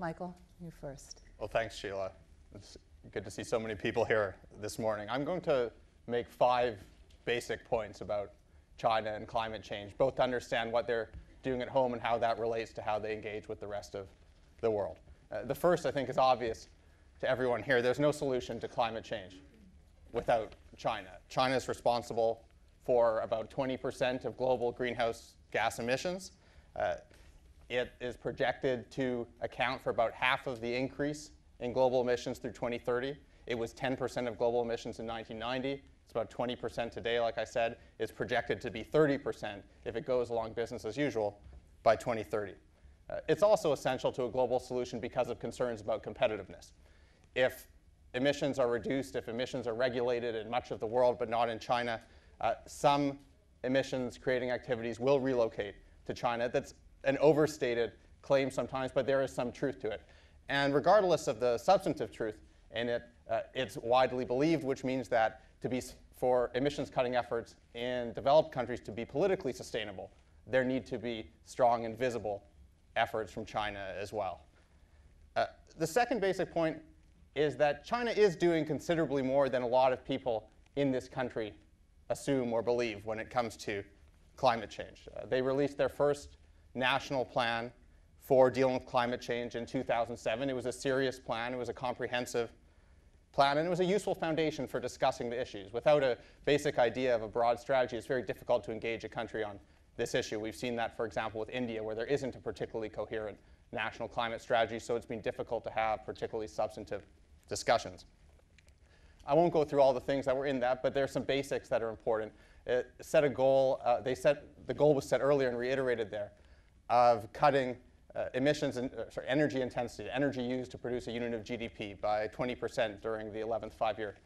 Michael, you're first. Well, thanks, Sheila. It's good to see so many people here this morning. I'm going to make 5 basic points about China and climate change, both to understand what they're doing at home and how that relates to how they engage with the rest of the world. The first, I think, is obvious to everyone here. There's no solution to climate change without China. China is responsible for about 20% of global greenhouse gas emissions. It is projected to account for about half of the increase in global emissions through 2030. It was 10% of global emissions in 1990. It's about 20% today, like I said. It's projected to be 30% if it goes along business as usual by 2030. It's also essential to a global solution because of concerns about competitiveness. If emissions are reduced, if emissions are regulated in much of the world but not in China, some emissions-creating activities will relocate to China. That's an overstated claim sometimes, but there is some truth to it. And regardless of the substantive truth in it, it's widely believed, which means that for emissions-cutting efforts in developed countries to be politically sustainable, there need to be strong and visible efforts from China as well. The second basic point is that China is doing considerably more than a lot of people in this country assume or believe when it comes to climate change. They released their first national plan for dealing with climate change in 2007. It was a serious plan. It was a comprehensive plan. And it was a useful foundation for discussing the issues. Without a basic idea of a broad strategy, it's very difficult to engage a country on this issue. We've seen that, for example, with India, where there isn't a particularly coherent national climate strategy, so it's been difficult to have particularly substantive discussions. I won't go through all the things that were in that, but there are some basics that are important. It set a goal. The goal was set earlier and reiterated there, of cutting emissions and energy intensity, energy used to produce a unit of GDP, by 20% during the 11th five-year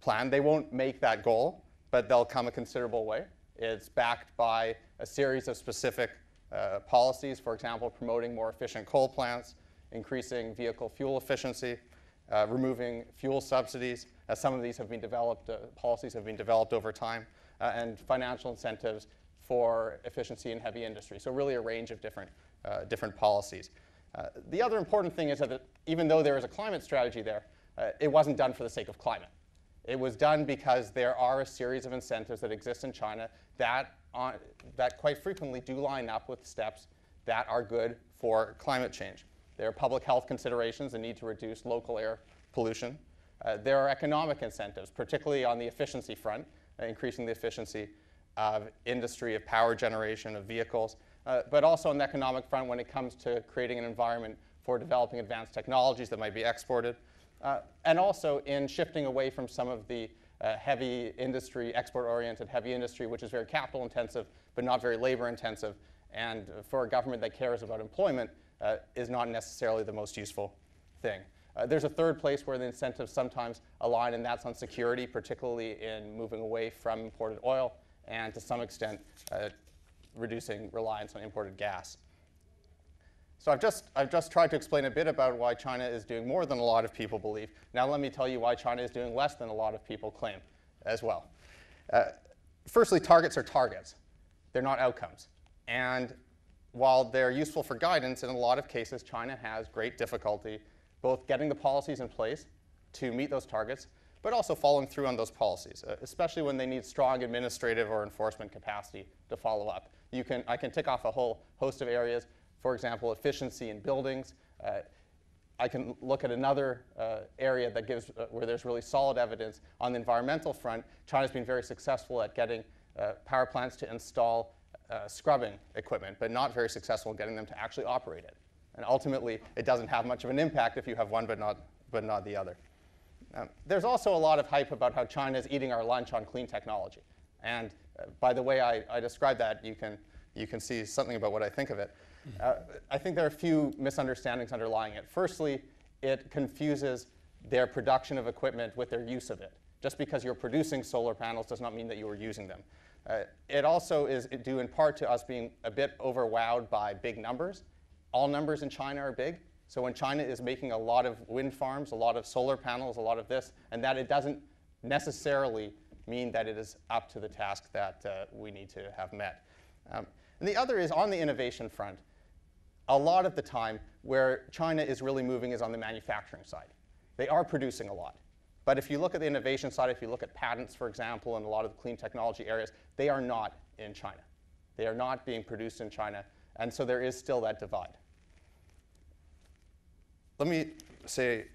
plan. They won't make that goal, but they'll come a considerable way. It's backed by a series of specific policies, for example, promoting more efficient coal plants, increasing vehicle fuel efficiency, removing fuel subsidies. Some of these have been developed, policies have been developed over time, and financial incentives for efficiency in heavy industry. So really a range of different policies. The other important thing is that even though there is a climate strategy there, it wasn't done for the sake of climate. It was done because there are a series of incentives that exist in China that quite frequently do line up with steps that are good for climate change. There are public health considerations, the need to reduce local air pollution. There are economic incentives, particularly on the efficiency front, increasing the efficiency of industry, of power generation, of vehicles, but also on the economic front when it comes to creating an environment for developing advanced technologies that might be exported, and also in shifting away from some of the heavy industry, export-oriented heavy industry, which is very capital intensive but not very labor intensive, and for a government that cares about employment is not necessarily the most useful thing. There's a third place where the incentives sometimes align, and that's on security, particularly in moving away from imported oil and to some extent reducing reliance on imported gas. So I've just tried to explain a bit about why China is doing more than a lot of people believe. Now let me tell you why China is doing less than a lot of people claim as well. Firstly, targets are targets. They're not outcomes. And while they're useful for guidance, in a lot of cases China has great difficulty both getting the policies in place to meet those targets, but also following through on those policies, especially when they need strong administrative or enforcement capacity to follow up. I can tick off a whole host of areas, for example, efficiency in buildings. I can look at another area that gives where there's really solid evidence. On the environmental front, China's been very successful at getting power plants to install scrubbing equipment, but not very successful in getting them to actually operate it. And ultimately, it doesn't have much of an impact if you have one but not the other. There's also a lot of hype about how China is eating our lunch on clean technology. And by the way I describe that, you can see something about what I think of it. I think there are a few misunderstandings underlying it. Firstly, it confuses their production of equipment with their use of it. Just because you're producing solar panels does not mean that you are using them. It also is due in part to us being a bit overwhelmed by big numbers. All numbers in China are big. So when China is making a lot of wind farms, a lot of solar panels, a lot of this and that, it doesn't necessarily mean that it is up to the task that we need to have met. And the other is on the innovation front. a lot of the time where China is really moving is on the manufacturing side. They are producing a lot. But if you look at the innovation side, if you look at patents, for example, and a lot of the clean technology areas, they are not in China. They are not being produced in China. And so there is still that divide. Let me say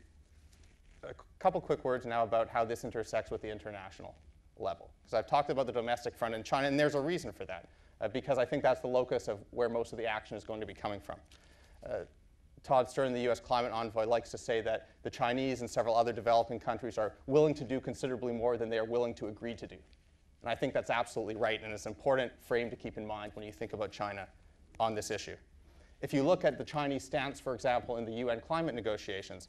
a couple quick words now about how this intersects with the international level. Because I've talked about the domestic front in China, and there's a reason for that, because I think that's the locus of where most of the action is going to be coming from. Todd Stern, the US climate envoy, likes to say that the Chinese and several other developing countries are willing to do considerably more than they are willing to agree to do. And I think that's absolutely right, and it's an important frame to keep in mind when you think about China on this issue. If you look at the Chinese stance, for example, in the UN climate negotiations,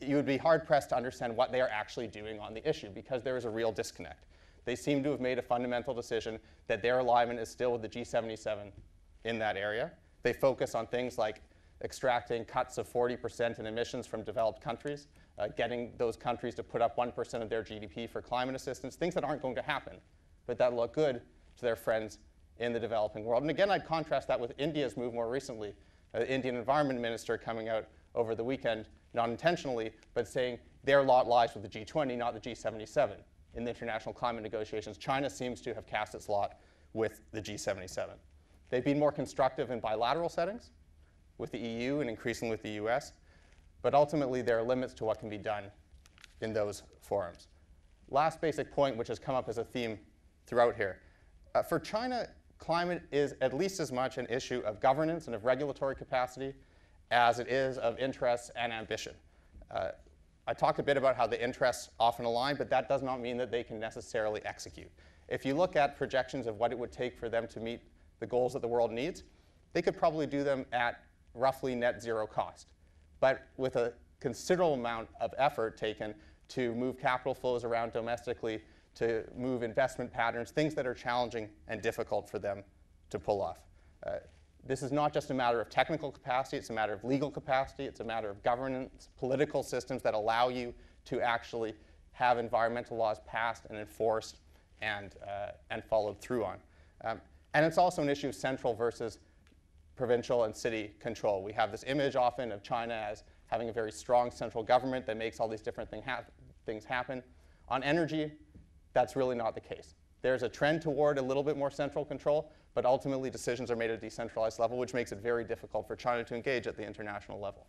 you would be hard-pressed to understand what they are actually doing on the issue, because there is a real disconnect. They seem to have made a fundamental decision that their alignment is still with the G77 in that area. They focus on things like extracting cuts of 40% in emissions from developed countries, getting those countries to put up 1% of their GDP for climate assistance, things that aren't going to happen, but that look good to their friends in the developing world. And again, I'd contrast that with India's move more recently. The Indian Environment Minister coming out over the weekend, not intentionally, but saying their lot lies with the G20, not the G77. In the international climate negotiations, China seems to have cast its lot with the G77. They've been more constructive in bilateral settings with the EU and increasingly with the US, but ultimately there are limits to what can be done in those forums. Last basic point, which has come up as a theme throughout here. For China, climate is at least as much an issue of governance and of regulatory capacity as it is of interests and ambition. I talked a bit about how the interests often align, but that does not mean that they can necessarily execute. If you look at projections of what it would take for them to meet the goals that the world needs, they could probably do them at roughly net zero cost, but with a considerable amount of effort taken to move capital flows around domestically, to move investment patterns, things that are challenging and difficult for them to pull off. This is not just a matter of technical capacity, it's a matter of legal capacity, it's a matter of governance, political systems that allow you to actually have environmental laws passed and enforced and followed through on. And it's also an issue of central versus provincial and city control. We have this image often of China as having a very strong central government that makes all these different things happen. On energy, that's really not the case. There's a trend toward a little bit more central control, but ultimately decisions are made at a decentralized level, which makes it very difficult for China to engage at the international level.